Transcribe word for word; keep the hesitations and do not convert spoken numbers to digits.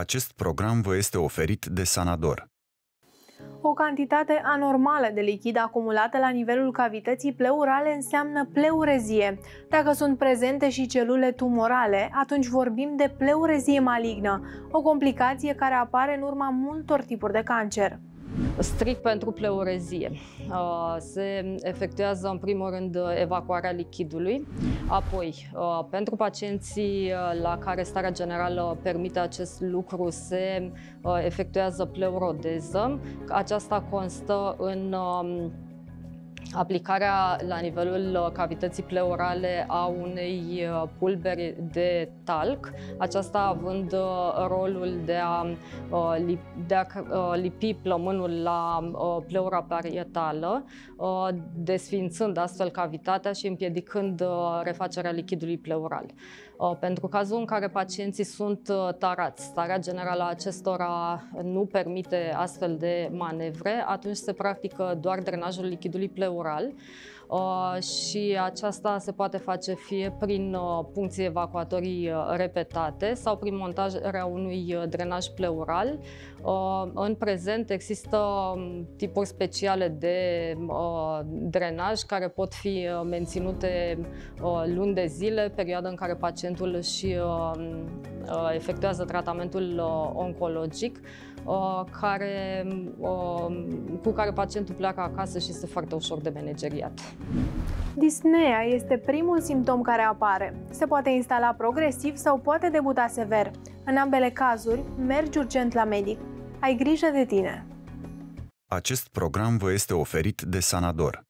acest program vă este oferit de Sanador. O cantitate anormală de lichid acumulată la nivelul cavității pleurale înseamnă pleurezie. Dacă sunt prezente și celule tumorale, atunci vorbim de pleurezie malignă, o complicație care apare în urma multor tipuri de cancer. Strict pentru pleurezie. Se efectuează în primul rând evacuarea lichidului, apoi pentru pacienții la care starea generală permite acest lucru se efectuează pleurodeză. Aceasta constă în aplicarea la nivelul cavității pleurale a unei pulberi de talc, aceasta având rolul de a, de a lipi plămânul la pleura parietală, desfințând astfel cavitatea și împiedicând refacerea lichidului pleural. Pentru cazul în care pacienții sunt tarați, starea generală a acestora nu permite astfel de manevre, atunci se practică doar drenajul lichidului pleural și aceasta se poate face fie prin puncții evacuatorii repetate sau prin montarea unui drenaj pleural. În prezent există tipuri speciale de drenaj care pot fi menținute luni de zile, perioada în care pacientul și efectuează tratamentul oncologic care, cu care pacientul pleacă acasă și este foarte ușor de manageriat. Dispneea este primul simptom care apare. Se poate instala progresiv sau poate debuta sever. În ambele cazuri, mergi urgent la medic. Ai grijă de tine! Acest program vă este oferit de Sanador.